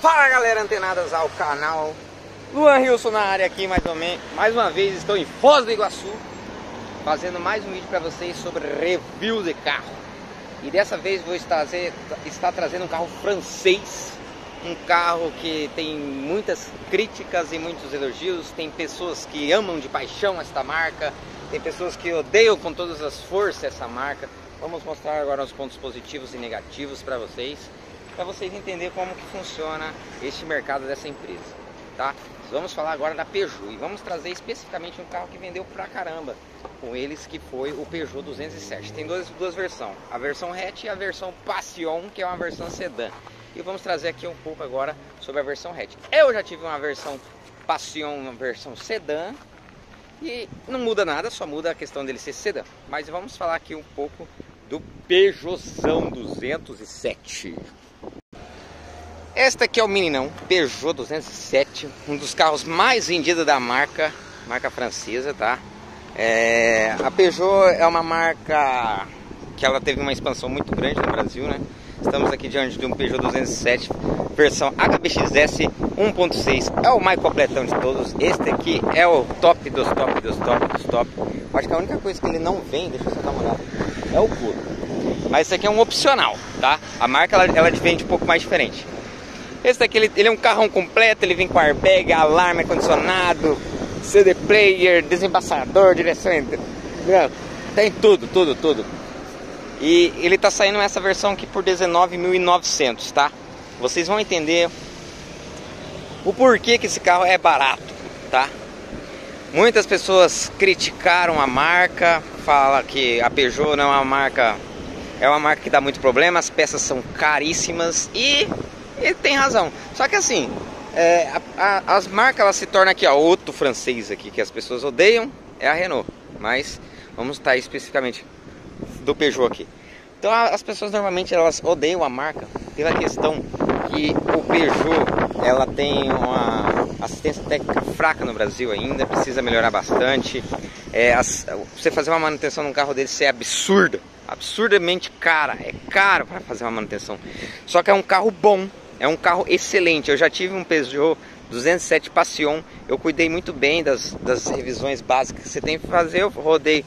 Fala galera, antenadas ao canal, Luan Hewson na área aqui mais uma vez. Estou em Foz do Iguaçu, fazendo mais um vídeo para vocês sobre review de carro. E dessa vez vou estar trazendo um carro francês, um carro que tem muitas críticas e muitos elogios. Tem pessoas que amam de paixão esta marca, tem pessoas que odeiam com todas as forças essa marca. Vamos mostrar agora os pontos positivos e negativos para vocês, entenderem como que funciona este mercado dessa empresa, tá? Vamos falar agora da Peugeot e vamos trazer especificamente um carro que vendeu pra caramba com eles, que foi o Peugeot 207. Tem duas versões, a versão hatch e a versão Passion, que é uma versão sedã. E vamos trazer aqui um pouco agora sobre a versão hatch. Eu já tive uma versão Passion, uma versão sedã, e não muda nada, só muda a questão dele ser sedã. Mas vamos falar aqui um pouco do Peugeotzão 207. Este aqui é o meninão, Peugeot 207, um dos carros mais vendidos da marca francesa, tá? A Peugeot é uma marca que ela teve uma expansão muito grande no Brasil, né? Estamos aqui diante de um Peugeot 207, versão HBXS 1.6, é o mais completão de todos. Este aqui é o top dos top dos top dos top. Acho que a única coisa que ele não vem, deixa eu só dar uma olhada, é o couro. Mas esse aqui é um opcional, tá? A marca ela vende um pouco mais diferente. Esse daqui ele é um carrão completo, ele vem com airbag, alarme, ar-condicionado, CD player, desembaçador, direção, tem tudo. E ele tá saindo essa versão aqui por 19.900, tá? Vocês vão entender o porquê que esse carro é barato, tá? Muitas pessoas criticaram a marca, fala que a Peugeot não é uma marca, que dá muito problema, as peças são caríssimas e... ele tem razão, só que assim, as marcas se tornam aqui, ó, outro francês aqui que as pessoas odeiam, é a Renault. Mas vamos estar especificamente do Peugeot aqui. Então as pessoas normalmente elas odeiam a marca pela questão que o Peugeot ela tem uma assistência técnica fraca no Brasil ainda, precisa melhorar bastante. Você fazer uma manutenção num carro desse é absurdamente cara, é caro para fazer uma manutenção. Só que é um carro bom. É um carro excelente. Eu já tive um Peugeot 207 Passion. Eu cuidei muito bem das revisões básicas que você tem que fazer. Eu rodei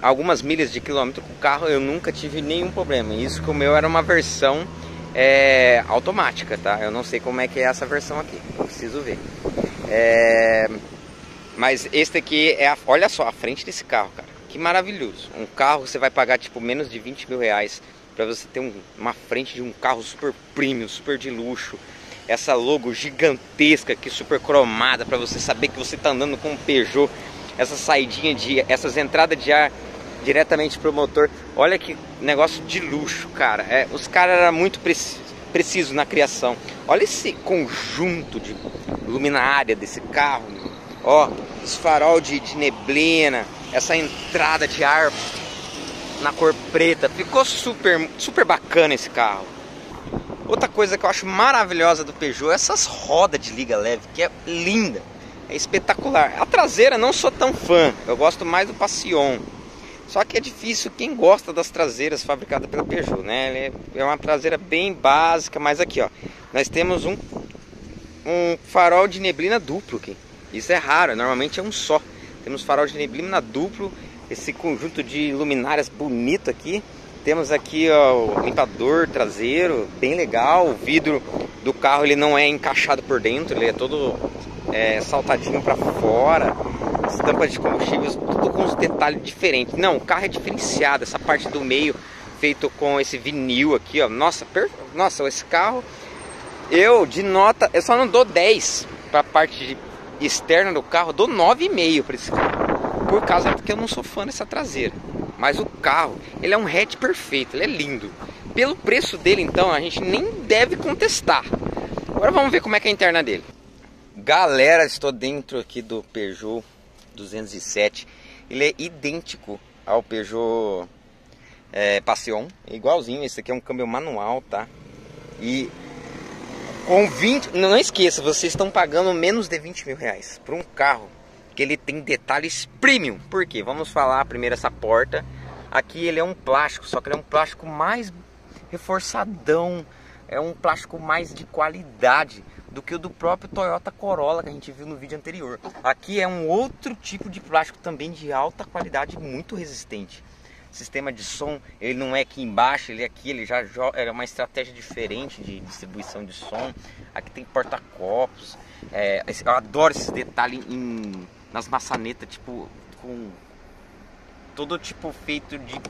algumas milhas de quilômetro com o carro. Eu nunca tive nenhum problema. Isso que o meu era uma versão automática, tá? Eu não sei como é que é essa versão aqui. Eu preciso ver. Mas este aqui é... olha só a frente desse carro, cara. Que maravilhoso. Um carro que você vai pagar tipo menos de 20 mil reais. Para você ter uma frente de um carro super premium, super de luxo. Essa logo gigantesca aqui, super cromada, para você saber que você está andando com um Peugeot. Essa saidinha essas entradas de ar diretamente para o motor. Olha que negócio de luxo, cara. Os caras eram muito precisos na criação. Olha esse conjunto de luminária desse carro. Ó, esse farol de neblina. Essa entrada de ar na cor preta, ficou super bacana esse carro. Outra coisa que eu acho maravilhosa do Peugeot é essas rodas de liga leve, que é linda, é espetacular. A traseira não sou tão fã, eu gosto mais do Passion. Só que é difícil quem gosta das traseiras fabricadas pela Peugeot, né? É uma traseira bem básica, mas aqui ó, nós temos um farol de neblina duplo aqui. Isso é raro, normalmente é um só. Temos farol de neblina duplo. Esse conjunto de luminárias bonito aqui. Temos aqui ó, o limpador traseiro, bem legal. O vidro do carro ele não é encaixado por dentro, ele é todo saltadinho para fora. As tampas de combustíveis, tudo com uns detalhes diferentes. Não, o carro é diferenciado. Essa parte do meio feito com esse vinil aqui, ó. Nossa, nossa, esse carro, eu de nota, eu só não dou 10 para a parte externa do carro, dou 9,5 para esse carro. Por causa que eu não sou fã dessa traseira. Mas o carro, ele é um hatch perfeito, ele é lindo. Pelo preço dele, então, a gente nem deve contestar. Agora vamos ver como é que é a interna dele. Galera, estou dentro aqui do Peugeot 207. Ele é idêntico ao Peugeot Passion. É igualzinho, esse aqui é um câmbio manual, tá? E com 20... não esqueça, vocês estão pagando menos de 20 mil reais por um carro que ele tem detalhes premium. Por quê? Vamos falar primeiro essa porta. Aqui ele é um plástico, só que ele é um plástico mais reforçadão, é um plástico mais de qualidade do que o do próprio Toyota Corolla que a gente viu no vídeo anterior. Aqui é um outro tipo de plástico também de alta qualidade, muito resistente. Sistema de som, ele não é aqui embaixo, ele é aqui, ele já é uma estratégia diferente de distribuição de som. Aqui tem porta-copos, eu adoro esse detalhe nas maçanetas, tipo, com todo tipo feito de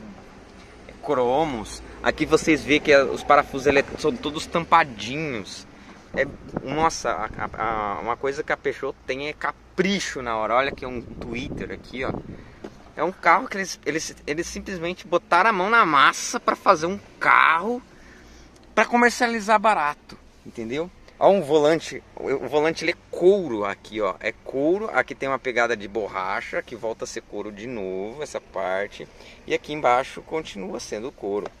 cromos. Aqui vocês vê que os parafusos são todos tampadinhos. Nossa, uma coisa que a Peugeot tem é capricho na hora. Olha que é um Twitter aqui, ó. É um carro que eles simplesmente botaram a mão na massa para fazer um carro para comercializar barato, entendeu? Ó, um volante, o volante ele é couro aqui, ó, é couro. Aqui tem uma pegada de borracha que volta a ser couro de novo, essa parte. E aqui embaixo continua sendo couro.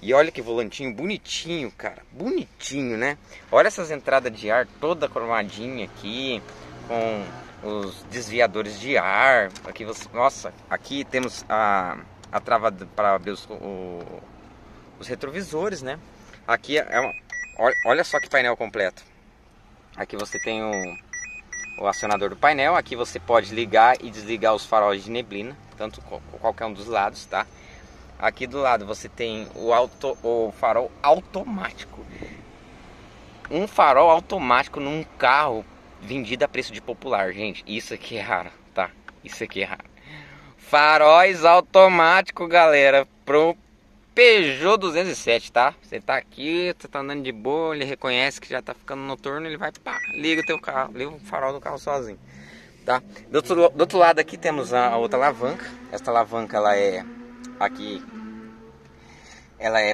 E olha que volantinho bonitinho, cara, bonitinho, né? Olha essas entradas de ar toda cromadinha aqui com os desviadores de ar. Aqui você, nossa, aqui temos a trava para abrir os retrovisores, né? Aqui é uma, olha só que painel completo. Aqui você tem o acionador do painel. Aqui você pode ligar e desligar os faróis de neblina, tanto qualquer um dos lados, tá? Aqui do lado você tem o farol automático. Um farol automático num carro vendido a preço de popular, gente, isso aqui é raro, tá? Isso aqui é raro. Faróis automático, galera, pro Peugeot 207, tá? Você tá aqui, você tá andando de boa, ele reconhece que já tá ficando noturno, ele vai, pá, liga o teu carro, liga o farol do carro sozinho, tá? Do outro lado aqui temos a outra alavanca. Esta alavanca, ela é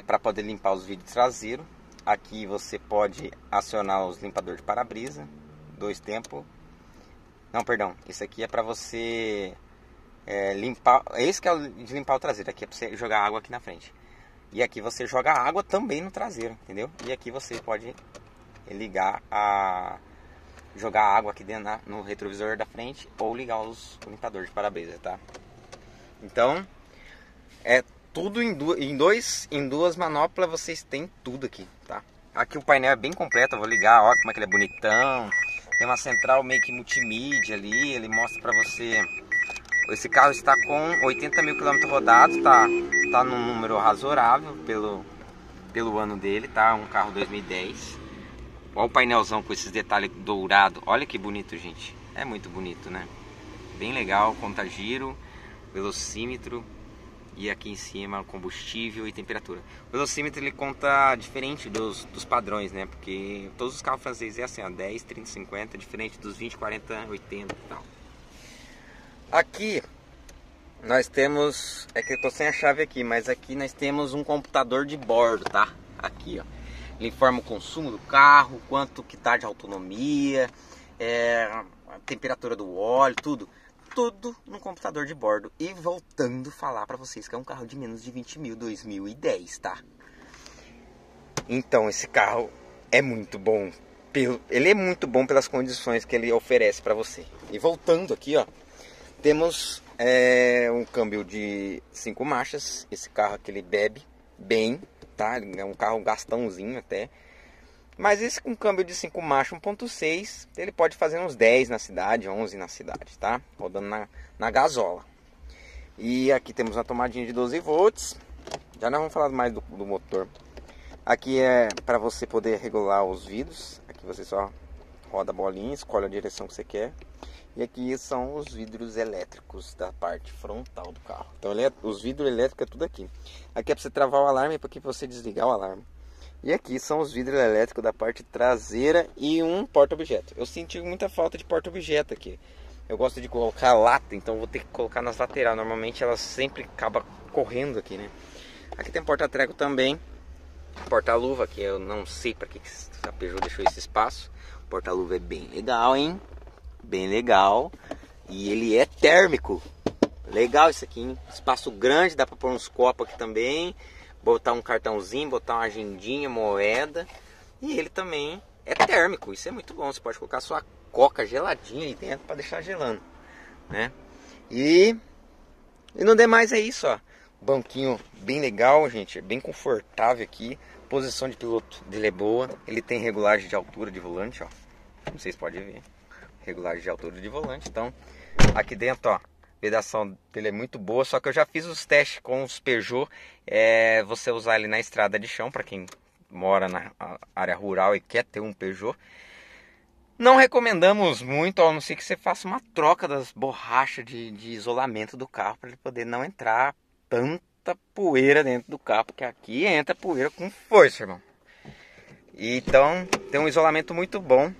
para poder limpar os vidros traseiros. Aqui você pode acionar os limpadores de para-brisa. Dois tempos. Não, perdão. Isso aqui é para você limpar. Esse que é o de limpar o traseiro. Aqui é para você jogar água aqui na frente. E aqui você joga água também no traseiro, entendeu? E aqui você pode ligar jogar água aqui dentro no retrovisor da frente ou ligar os limpadores de para-brisa, tá? Então, é tudo em duas manoplas vocês têm tudo aqui, tá? Aqui o painel é bem completo. Eu vou ligar, ó, como é que ele é bonitão. Tem uma central meio que multimídia ali, ele mostra pra você. Esse carro está com 80 mil km rodados, tá num número razoável pelo ano dele, tá? Um carro 2010. Olha o painelzão com esses detalhes dourados, olha que bonito, gente. É muito bonito, né? Bem legal, contagiro, velocímetro e aqui em cima combustível e temperatura. O velocímetro ele conta diferente dos padrões, né? Porque todos os carros franceses é assim, ó, 10, 30, 50, diferente dos 20, 40, 80 e tal. Aqui nós temos, é que eu tô sem a chave aqui, mas aqui nós temos um computador de bordo, tá? Aqui, ó. Ele informa o consumo do carro, quanto que tá de autonomia, a temperatura do óleo, tudo. Tudo no computador de bordo. E voltando a falar para vocês que é um carro de menos de 20 mil, 2010, tá? Então esse carro é muito bom. Ele é muito bom pelas condições que ele oferece para você. E voltando aqui, ó, temos um câmbio de 5 marchas. Esse carro aqui ele bebe bem, tá? É um carro gastãozinho até. Mas esse com câmbio de 5 marchas 1.6, ele pode fazer uns 10 na cidade, 11 na cidade, tá? Rodando na gasola. E aqui temos uma tomadinha de 12 volts. Já não vamos falar mais do motor. Aqui é para você poder regular os vidros. Aqui você só roda a bolinha, escolhe a direção que você quer. E aqui são os vidros elétricos da parte frontal do carro. Então os vidros elétricos é tudo aqui. Aqui é para você travar o alarme, para que você desligar o alarme. E aqui são os vidros elétricos da parte traseira e um porta-objeto. Eu senti muita falta de porta-objeto aqui. Eu gosto de colocar lata, então vou ter que colocar nas laterais. Normalmente ela sempre acaba correndo aqui, né? Aqui tem porta-treco também. Porta-luva, que eu não sei para que a Peugeot deixou esse espaço. Porta-luva é bem legal, hein? Bem legal. E ele é térmico. Legal isso aqui, hein? Espaço grande, dá para pôr uns copos aqui também. Botar um cartãozinho, botar uma agendinha, moeda. E ele também é térmico, isso é muito bom. Você pode colocar sua coca geladinha aí dentro para deixar gelando, né? E no demais é isso, ó. Banquinho bem legal, gente, bem confortável aqui. Posição de piloto dele é boa, ele tem regulagem de altura de volante, ó. Como vocês podem ver, regulagem de altura de volante. Então, aqui dentro, ó, a vedação dele é muito boa, só que eu já fiz os testes com os Peugeot. Você usar ele na estrada de chão, para quem mora na área rural e quer ter um Peugeot. Não recomendamos muito, a não ser que você faça uma troca das borrachas de isolamento do carro, para ele poder não entrar tanta poeira dentro do carro, porque aqui entra poeira com força, irmão. Então, tem um isolamento muito bom.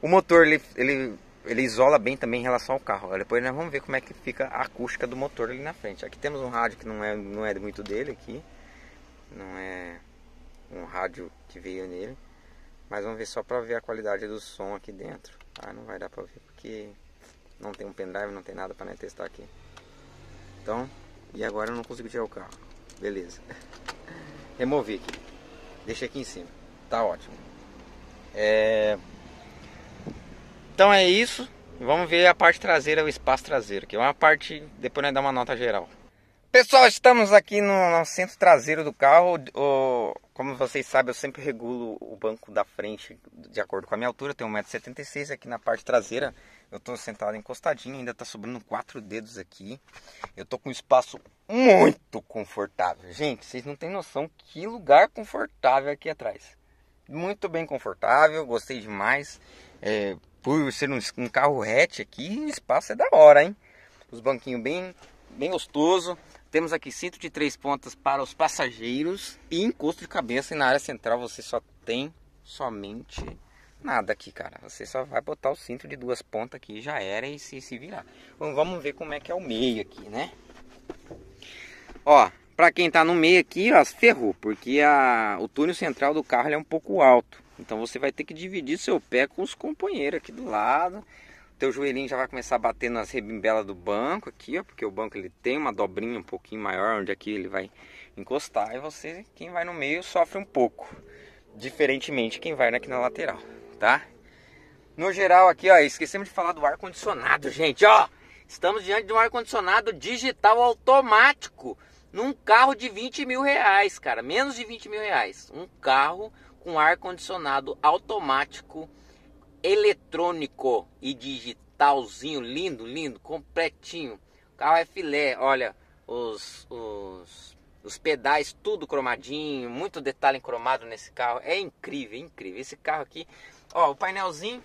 O motor, ele isola bem também em relação ao carro. Depois nós vamos ver como é que fica a acústica do motor ali na frente. Aqui temos um rádio que não é muito dele aqui. Não é um rádio que veio nele. Mas vamos ver só para ver a qualidade do som aqui dentro. Ah, não vai dar para ver porque não tem um pendrive, não tem nada para nós testar aqui. Então, e agora eu não consigo tirar o carro. Beleza. Removi aqui. Deixei aqui em cima. Tá ótimo. Então é isso, vamos ver a parte traseira, o espaço traseiro, que é uma parte, depois nós dá uma nota geral. Pessoal, estamos aqui no centro traseiro do carro. Como vocês sabem, eu sempre regulo o banco da frente de acordo com a minha altura, eu tenho 1,76 m, aqui na parte traseira eu estou sentado encostadinho, ainda está sobrando 4 dedos aqui. Eu estou com um espaço muito confortável, gente, vocês não têm noção que lugar confortável aqui atrás. Muito bem confortável, gostei demais. Por ser um carro hatch aqui, o espaço é da hora, hein? Os banquinhos bem gostoso. Temos aqui cinto de 3 pontas para os passageiros e encosto de cabeça. E na área central você só tem somente nada aqui, cara. Você só vai botar o cinto de 2 pontas aqui, já era, e se virar. Bom, vamos ver como é que é o meio aqui, né? Ó, pra quem tá no meio aqui, ó, ferrou, porque o túnel central do carro ele é um pouco alto. Então você vai ter que dividir seu pé com os companheiros aqui do lado. Teu joelhinho já vai começar a bater nas rebimbelas do banco aqui, ó, porque o banco ele tem uma dobrinha um pouquinho maior, onde aqui ele vai encostar. E você, quem vai no meio, sofre um pouco. Diferentemente quem vai aqui na lateral, tá? No geral aqui, ó, esquecemos de falar do ar-condicionado, gente, ó. Estamos diante de um ar-condicionado digital automático num carro de 20 mil reais, cara. Menos de 20 mil reais. Um carro com ar-condicionado automático, eletrônico e digitalzinho, lindo, lindo, completinho. O carro é filé, olha, os pedais tudo cromadinho, muito detalhe cromado nesse carro, é incrível, incrível. Esse carro aqui, ó, o painelzinho,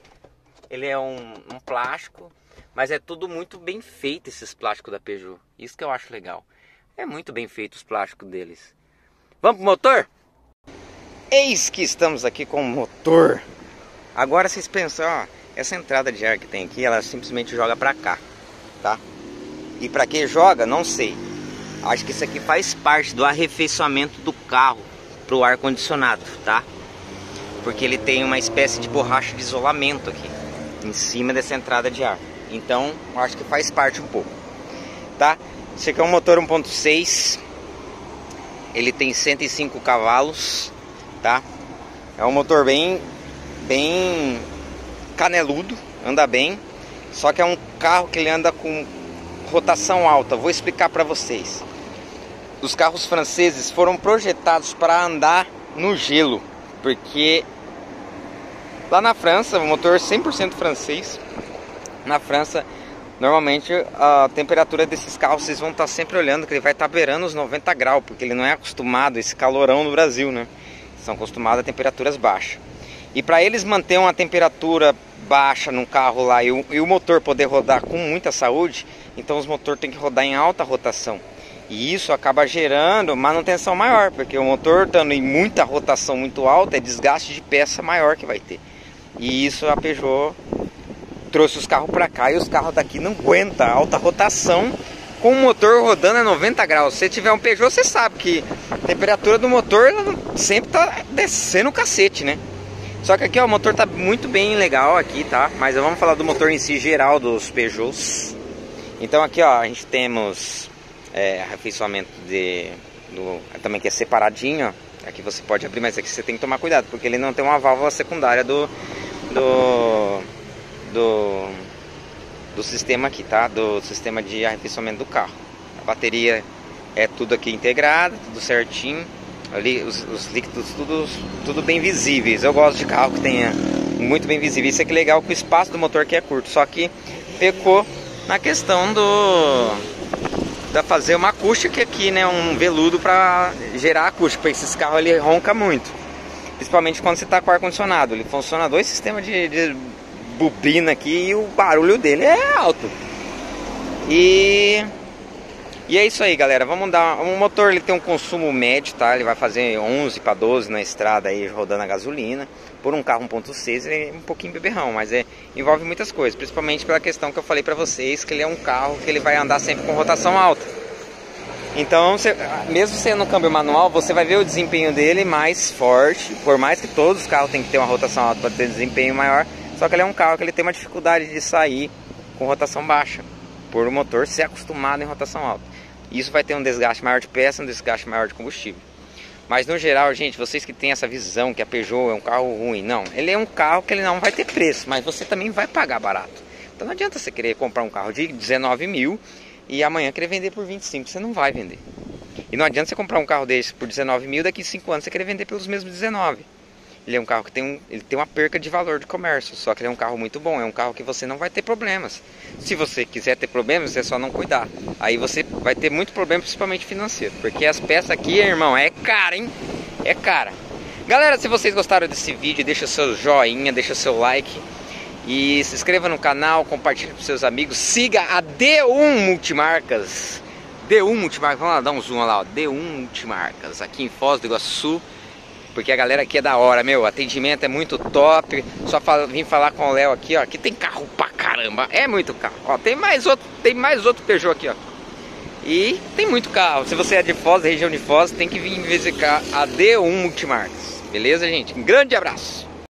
ele é um plástico, mas é tudo muito bem feito esses plásticos da Peugeot, isso que eu acho legal. É muito bem feito os plásticos deles. Vamos pro motor? Eis que estamos aqui com o motor. Agora vocês pensam, ó, essa entrada de ar que tem aqui, ela simplesmente joga pra cá, tá? E pra quem joga, não sei. Acho que isso aqui faz parte do arrefeiçoamento do carro pro ar condicionado, tá? Porque ele tem uma espécie de borracha de isolamento aqui, em cima dessa entrada de ar. Então, acho que faz parte um pouco, tá? Esse aqui é um motor 1.6. Ele tem 105 cavalos. Tá? É um motor bem caneludo, anda bem, só que é um carro que ele anda com rotação alta. Vou explicar para vocês. Os carros franceses foram projetados para andar no gelo, porque lá na França, o motor 100% francês, na França, normalmente a temperatura desses carros vocês vão estar sempre olhando que ele vai estar beirando os 90 graus, porque ele não é acostumado a esse calorão no Brasil, né? São acostumados a temperaturas baixas. E para eles manter uma temperatura baixa num carro lá e o motor poder rodar com muita saúde, então os motores têm que rodar em alta rotação. E isso acaba gerando manutenção maior, porque o motor estando em muita rotação muito alta, é desgaste de peça maior que vai ter. E isso a Peugeot trouxe os carros para cá, e os carros daqui não aguentam alta rotação com o motor rodando a 90 graus. Se tiver um Peugeot, você sabe que a temperatura do motor sempre tá descendo o cacete, né? Só que aqui, ó, o motor tá muito bem legal aqui, tá? Mas vamos falar do motor em si geral dos Peugeots. Então aqui, ó, a gente temos arrefeiçoamento também que é separadinho, ó. Aqui você pode abrir, mas aqui você tem que tomar cuidado, porque ele não tem uma válvula secundária do sistema aqui, tá? Do sistema de arrefeiçoamento do carro. A bateria é tudo aqui integrado, tudo certinho. ali os líquidos tudo bem visíveis. Eu gosto de carro que tenha muito bem visível. Isso é que legal, que o espaço do motor aqui é curto, só que pecou na questão da fazer uma acústica aqui, né, um veludo para gerar acústica, porque esses carros ele ronca muito, principalmente quando você está com ar-condicionado. Ele funciona dois sistemas de bobina aqui e o barulho dele é alto. E é isso aí, galera. Vamos dar um motor, ele tem um consumo médio, tá? Ele vai fazer 11 para 12 na estrada aí, rodando a gasolina. Por um carro 1.6 ele é um pouquinho beberrão, mas envolve muitas coisas, principalmente pela questão que eu falei para vocês, que ele é um carro que ele vai andar sempre com rotação alta. Então, mesmo sendo um câmbio manual, você vai ver o desempenho dele mais forte, por mais que todos os carros tenham que ter uma rotação alta para ter desempenho maior, só que ele é um carro que ele tem uma dificuldade de sair com rotação baixa, por o motor ser acostumado em rotação alta. Isso vai ter um desgaste maior de peça, um desgaste maior de combustível. Mas no geral, gente, vocês que têm essa visão que a Peugeot é um carro ruim, não. Ele é um carro que ele não vai ter preço, mas você também vai pagar barato. Então não adianta você querer comprar um carro de 19 mil e amanhã querer vender por 25, você não vai vender. E não adianta você comprar um carro desse por 19 mil, daqui a 5 anos você querer vender pelos mesmos 19. Ele é um carro que ele tem uma perca de valor de comércio, só que ele é um carro muito bom, é um carro que você não vai ter problemas. Se você quiser ter problemas, é só não cuidar. Aí você vai ter muito problema, principalmente financeiro, porque as peças aqui, irmão, é cara, hein? É cara. Galera, se vocês gostaram desse vídeo, deixa seu joinha, deixa seu like e se inscreva no canal, compartilhe com seus amigos, siga a D1 Multimarcas. D1 Multimarcas, vamos lá dar um zoom lá, ó. D1 Multimarcas, aqui em Foz do Iguaçu. Porque a galera aqui é da hora, meu, o atendimento é muito top. Só vim falar com o Léo aqui, ó, que tem carro pra caramba, é muito carro. Ó, tem mais outro Peugeot aqui, ó. E tem muito carro. Se você é de Foz, região de Foz, tem que vir visitar a D1 Multimarcas. Beleza, gente? Um grande abraço!